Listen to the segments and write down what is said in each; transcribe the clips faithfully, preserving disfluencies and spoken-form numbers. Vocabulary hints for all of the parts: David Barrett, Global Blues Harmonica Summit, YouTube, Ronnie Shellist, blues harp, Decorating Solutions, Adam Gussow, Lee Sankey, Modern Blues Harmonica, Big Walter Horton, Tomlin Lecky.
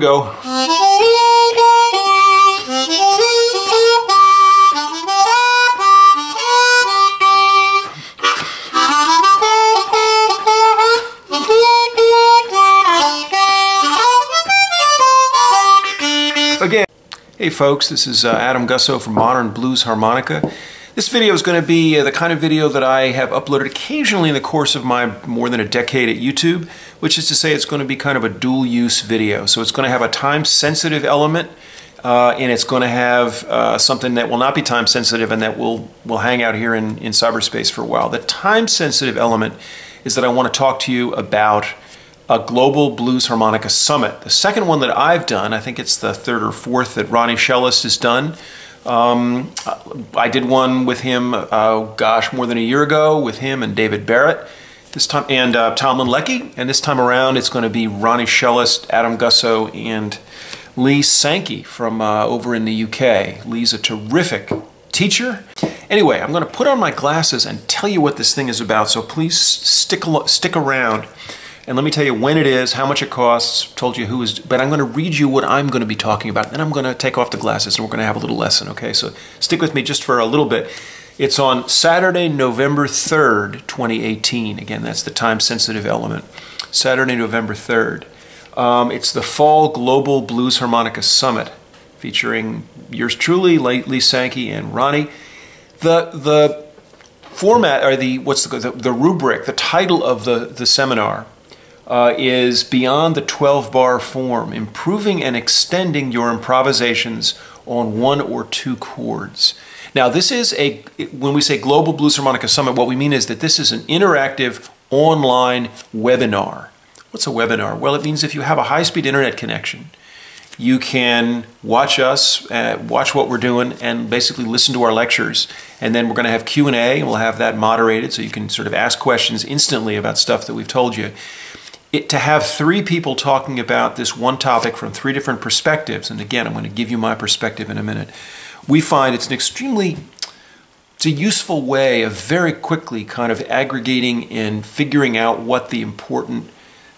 we go. Again, hey folks, this is uh, Adam Gussow from Modern Blues Harmonica. This video is going to be uh, the kind of video that I have uploaded occasionally in the course of my more than a decade at YouTube, which is to say it's going to be kind of a dual-use video. So it's going to have a time-sensitive element, uh, and it's going to have uh, something that will not be time-sensitive and that will, will hang out here in, in cyberspace for a while. The time-sensitive element is that I want to talk to you about a Global Blues Harmonica Summit. The second one that I've done, I think it's the third or fourth that Ronnie Shellist has done. Um, I did one with him, uh, gosh, more than a year ago with him and David Barrett this time, and uh, Tomlin Lecky. And this time around, it's going to be Ronnie Shellist, Adam Gussow, and Lee Sankey from uh, over in the U K. Lee's a terrific teacher. Anyway, I'm going to put on my glasses and tell you what this thing is about, so please stick, stick around. And let me tell you when it is, how much it costs, told you who is, but I'm going to read you what I'm going to be talking about. Then I'm going to take off the glasses and we're going to have a little lesson, okay? So stick with me just for a little bit. It's on Saturday, November third, twenty eighteen. Again, that's the time-sensitive element. Saturday, November third. Um, it's the Fall Global Blues Harmonica Summit, featuring yours truly, Lee Sankey and Ronnie. The, the format, or the, what's the, the, the rubric, the title of the, the seminar, Uh, is Beyond the twelve bar Form, Improving and Extending Your Improvisations on One or Two Chords. Now this is a, when we say Global Blues Harmonica Summit, what we mean is that this is an interactive online webinar. What's a webinar? Well, it means if you have a high-speed internet connection, you can watch us, uh, watch what we're doing, and basically listen to our lectures. And then we're gonna have Q and A, and we'll have that moderated so you can sort of ask questions instantly about stuff that we've told you. It, to have three people talking about this one topic from three different perspectives, and again, I'm going to give you my perspective in a minute, we find it's an extremely, it's a useful way of very quickly kind of aggregating and figuring out what the important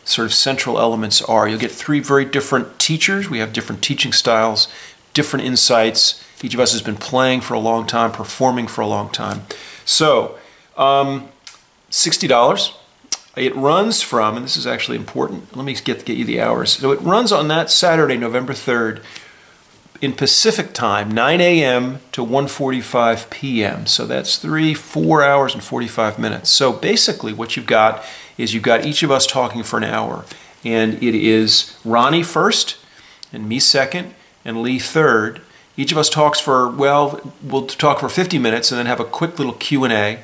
sort of central elements are. You'll get three very different teachers. We have different teaching styles, different insights. Each of us has been playing for a long time, performing for a long time. So, um, sixty dollars. It runs from, and this is actually important, let me get, get you the hours. So it runs on that Saturday, November third, in Pacific time, nine A M to one forty-five P M So that's three, four hours and forty-five minutes. So basically what you've got is you've got each of us talking for an hour. And it is Ronnie first, and me second, and Lee third. Each of us talks for, well, we'll talk for fifty minutes and then have a quick little Q and A.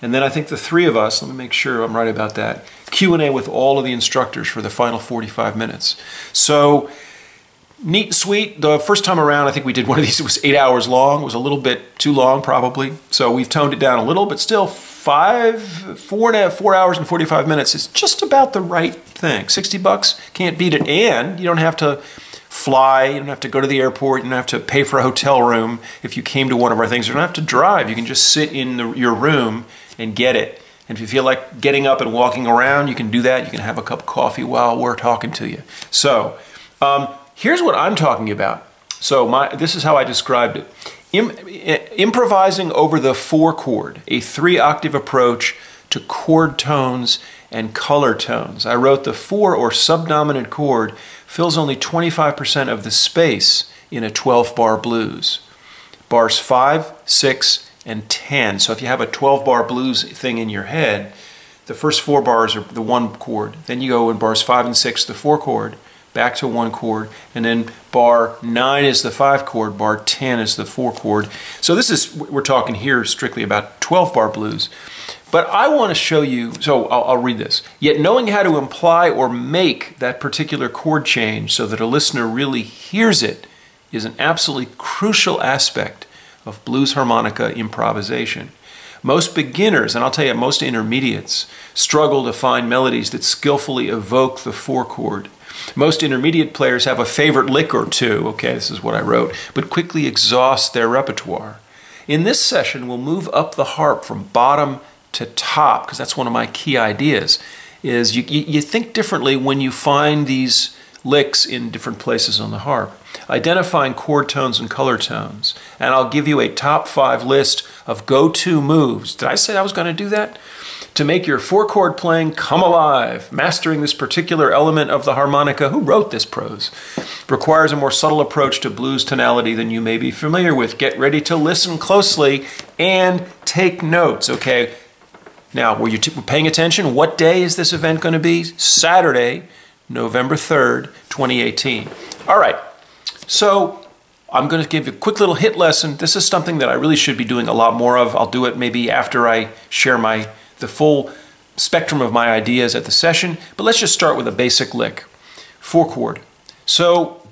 And then I think the three of us, let me make sure I'm right about that, Q and A with all of the instructors for the final forty-five minutes. So, neat and sweet. The first time around I think we did one of these, it was eight hours long. It was a little bit too long probably. So we've toned it down a little, but still five, four, and a half, four hours and forty-five minutes is just about the right thing. sixty bucks, can't beat it. And you don't have to fly, you don't have to go to the airport, you don't have to pay for a hotel room if you came to one of our things. You don't have to drive. You can just sit in the, your room and get it. And if you feel like getting up and walking around, you can do that. You can have a cup of coffee while we're talking to you. So um, here's what I'm talking about. So my, this is how I described it. Im improvising over the four chord, a three octave approach to chord tones and color tones. I wrote the four or subdominant chord fills only twenty-five percent of the space in a twelve bar blues. Bars five, six, and ten. So if you have a twelve bar blues thing in your head, the first four bars are the one chord. Then you go in bars five and six, the four chord, back to one chord, and then bar nine is the five chord, bar ten is the four chord. So this is, we're talking here strictly about twelve bar blues. But I want to show you, so I'll, I'll read this. Yet knowing how to imply or make that particular chord change so that a listener really hears it is an absolutely crucial aspect of blues harmonica improvisation. Most beginners, and I'll tell you most intermediates, struggle to find melodies that skillfully evoke the four chord. Most intermediate players have a favorite lick or two, okay, this is what I wrote, but quickly exhaust their repertoire. In this session, we'll move up the harp from bottom to top, because that's one of my key ideas, is you, you, you think differently when you find these licks in different places on the harp, identifying chord tones and color tones. And I'll give you a top five list of go-to moves. Did I say I was going to do that? To make your four-chord playing come alive. Mastering this particular element of the harmonica, who wrote this prose, requires a more subtle approach to blues tonality than you may be familiar with. Get ready to listen closely and take notes, okay? Now, were you t- paying attention? What day is this event going to be? Saturday, November third, twenty eighteen. All right, so I'm going to give you a quick little hit lesson. This is something that I really should be doing a lot more of. I'll do it maybe after I share my the full spectrum of my ideas at the session, but let's just start with a basic lick, four chord. So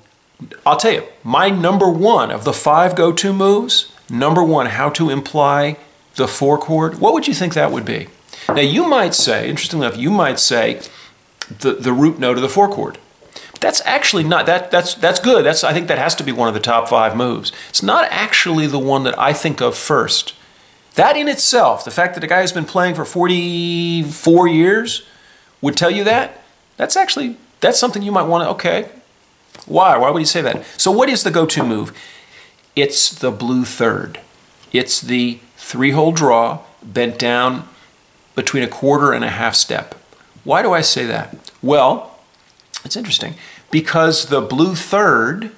I'll tell you, my number one of the five go-to moves, number one, how to imply the four chord, what would you think that would be? Now you might say, interestingly enough, you might say the, the root note of the four chord. That's actually not, that, that's, that's good. That's, I think that has to be one of the top five moves. It's not actually the one that I think of first. That in itself, the fact that a guy who's been playing for forty-four years would tell you that, that's actually, that's something you might want to, okay, why? Why would you say that? So what is the go-to move? It's the blue third. It's the three-hole draw bent down between a quarter and a half step. Why do I say that? Well, it's interesting, because the blue third,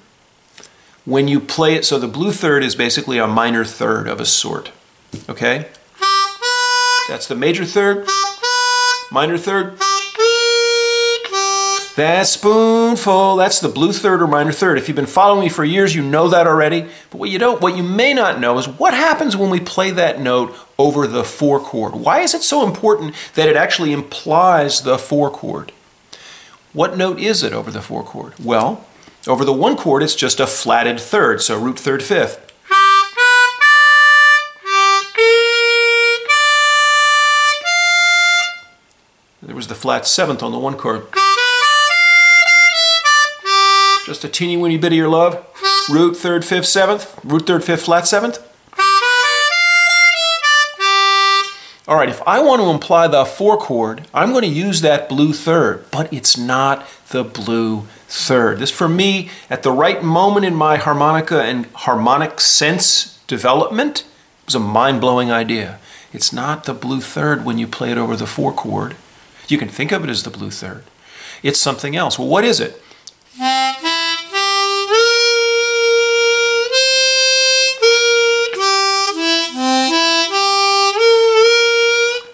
when you play it, so the blue third is basically a minor third of a sort. Okay, that's the major third, minor third, that spoonful, that's the blue third or minor third. If you've been following me for years, you know that already, but what you don't, what you may not know is what happens when we play that note over the four chord. Why is it so important that it actually implies the four chord? What note is it over the four chord? Well, over the one chord, it's just a flatted third, so root third fifth. There was the flat seventh on the one chord. Just a teeny weeny bit of your love. Root third, fifth, seventh. Root third, fifth, flat seventh. All right, if I want to imply the four chord, I'm going to use that blue third, but it's not the blue third. This for me, at the right moment in my harmonica and harmonic sense development, was a mind-blowing idea. It's not the blue third when you play it over the four chord. You can think of it as the blue third. It's something else. Well, what is it?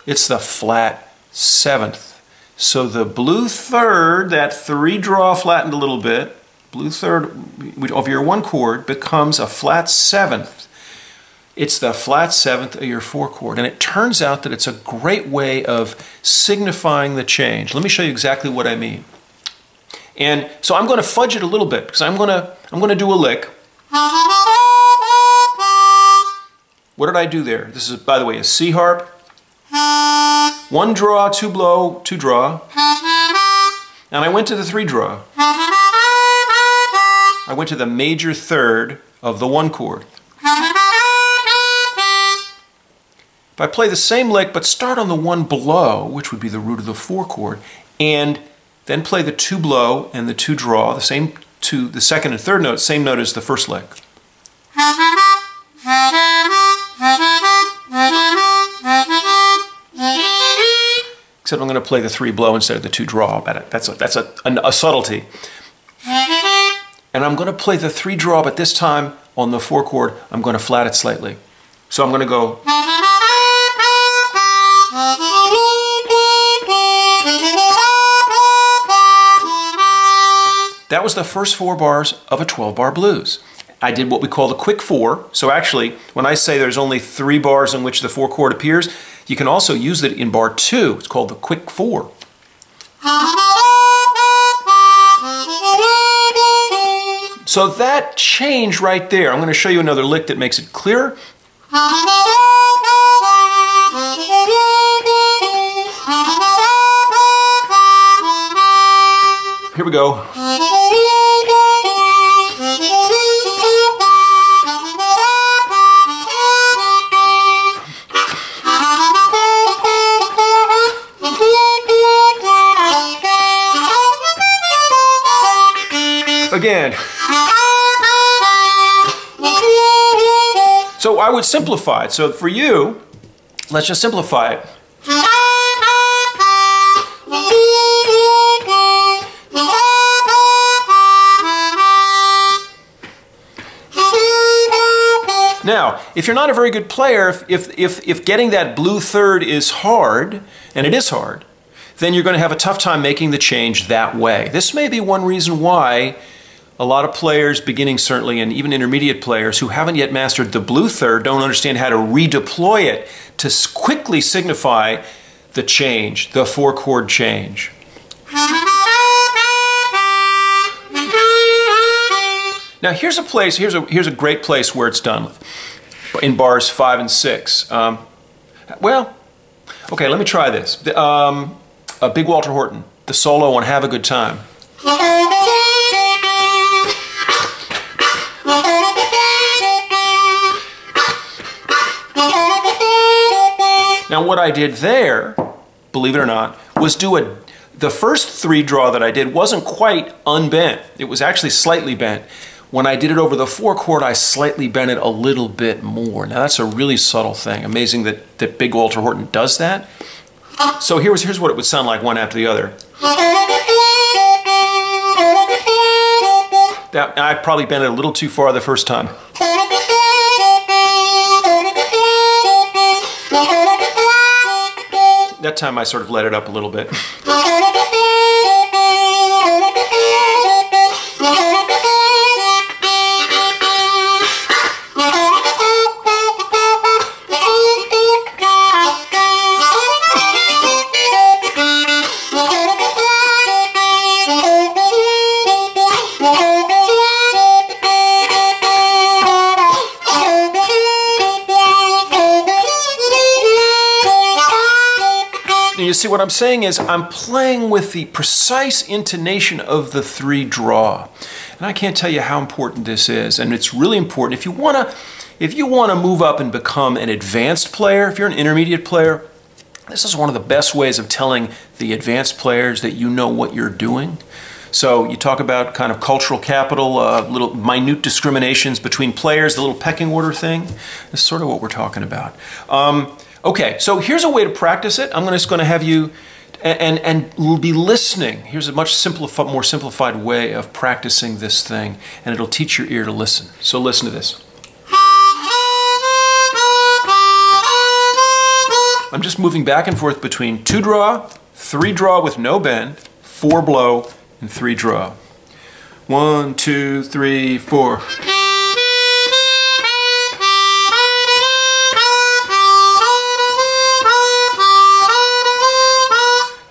It's the flat seventh. So the blue third, that three draw flattened a little bit, blue third over your one chord becomes a flat seventh. It's the flat seventh of your four chord, and it turns out that it's a great way of signifying the change. Let me show you exactly what I mean. And so I'm going to fudge it a little bit, because I'm going to I'm going to do a lick. What did I do there? This is, by the way, a C harp. One draw, two blow, two draw. And I went to the three draw. I went to the major third of the one chord. If I play the same lick, but start on the one below, which would be the root of the four chord, and then play the two blow and the two draw, the same two, the second and third note, same note as the first lick. Except I'm going to play the three blow instead of the two draw. That's a, that's a, a, a subtlety. And I'm going to play the three draw, but this time on the four chord, I'm going to flat it slightly. So I'm going to go. That was the first four bars of a twelve-bar blues. I did what we call the quick four. So actually, when I say there's only three bars in which the four chord appears, you can also use it in bar two. It's called the quick four. So that change right there, I'm going to show you another lick that makes it clearer. Here we go. I would simplify it. So for you, let's just simplify it. Now, if you're not a very good player, if, if, if, if getting that blue third is hard, and it is hard, then you're going to have a tough time making the change that way. This may be one reason why a lot of players, beginning certainly, and even intermediate players who haven't yet mastered the blue third don't understand how to redeploy it to quickly signify the change, the four chord change. Now here's a place, here's a, here's a great place where it's done in bars five and six. Um, well, okay, let me try this. The, um, uh, Big Walter Horton, the solo on Have a Good Time. Now what I did there, believe it or not, was do a, the first three draw that I did wasn't quite unbent. It was actually slightly bent. When I did it over the four chord, I slightly bent it a little bit more. Now that's a really subtle thing. Amazing that, that Big Walter Horton does that. So here was, here's what it would sound like one after the other. That, I probably bent it a little too far the first time. That time I sort of let it up a little bit. See, what I'm saying is I'm playing with the precise intonation of the three draw, and I can't tell you how important this is. And it's really important if you want to if you want to move up and become an advanced player. If you're an intermediate player, this is one of the best ways of telling the advanced players that you know what you're doing. So you talk about kind of cultural capital, uh, little minute discriminations between players, the little pecking order thing. That's sort of what we're talking about. Um, Okay, so here's a way to practice it. I'm just going to have you, and, and and be listening. Here's a much simplified, more simplified way of practicing this thing, and it'll teach your ear to listen. So listen to this. I'm just moving back and forth between two draw, three draw with no bend, four blow, and three draw. One, two, three, four.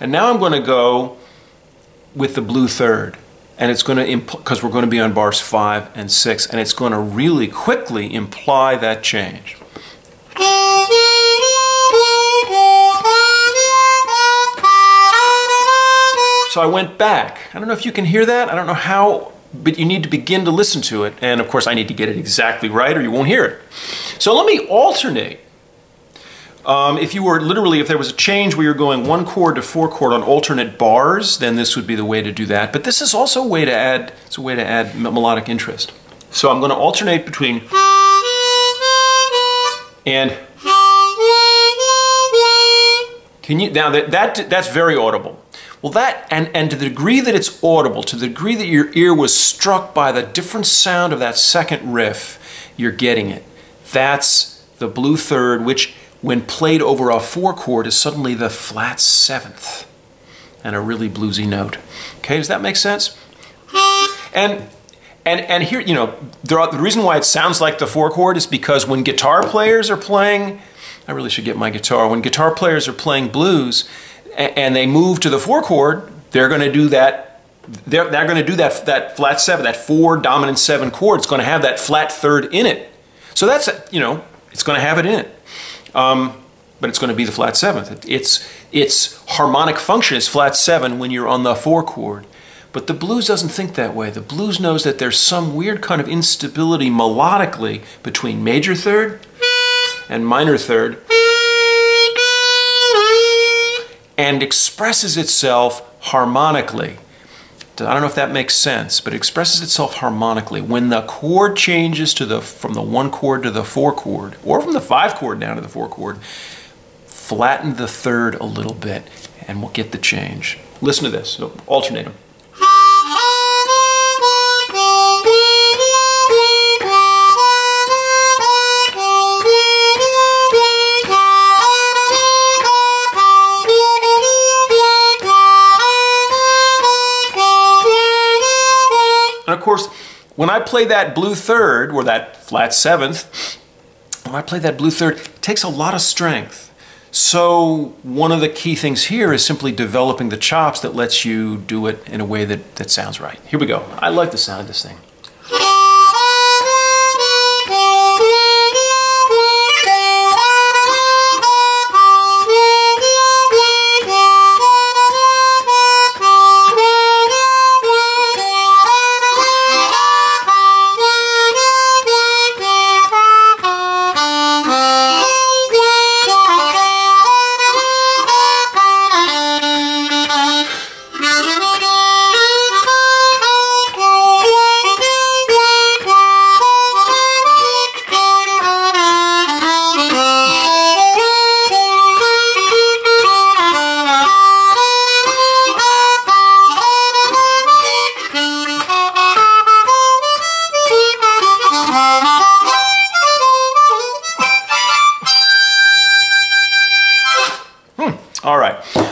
And now I'm going to go with the blue third, and it's going to, because we're going to be on bars five and six, and it's going to really quickly imply that change. So I went back. I don't know if you can hear that. I don't know how, but you need to begin to listen to it. And of course I need to get it exactly right or you won't hear it. So let me alternate. Um, if you were literally, if there was a change where you're going one chord to four chord on alternate bars, then this would be the way to do that. But this is also a way to add, it's a way to add melodic interest. So I'm going to alternate between and. Can you, now that, that that's very audible. Well, that, and, and to the degree that it's audible, to the degree that your ear was struck by the different sound of that second riff, you're getting it. That's the blue third, which, when played over a four chord, is suddenly the flat seventh and a really bluesy note. Okay, does that make sense? And and and here, you know, there are, the reason why it sounds like the four chord is because when guitar players are playing, I really should get my guitar, when guitar players are playing blues and, and they move to the four chord, they're going to do that, they're, they're going to do that, that flat seven, that four dominant seven chord. It's going to have that flat third in it. So that's, you know, it's going to have it in it. Um, but it's going to be the flat seventh. It's, its harmonic function is flat seven when you're on the four chord. But the blues doesn't think that way. The blues knows that there's some weird kind of instability melodically between major third and minor third, and expresses itself harmonically. I don't know if that makes sense, but it expresses itself harmonically. When the chord changes to the from the one chord to the four chord, or from the five chord down to the four chord, flatten the third a little bit and we'll get the change. Listen to this, so alternate them. Of course, when I play that blue third, or that flat seventh, when I play that blue third, it takes a lot of strength. So one of the key things here is simply developing the chops that lets you do it in a way that, that sounds right. Here we go. I like the sound of this thing.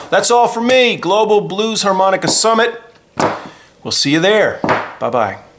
That's all for me. Global Blues Harmonica Summit. We'll see you there. Bye-bye.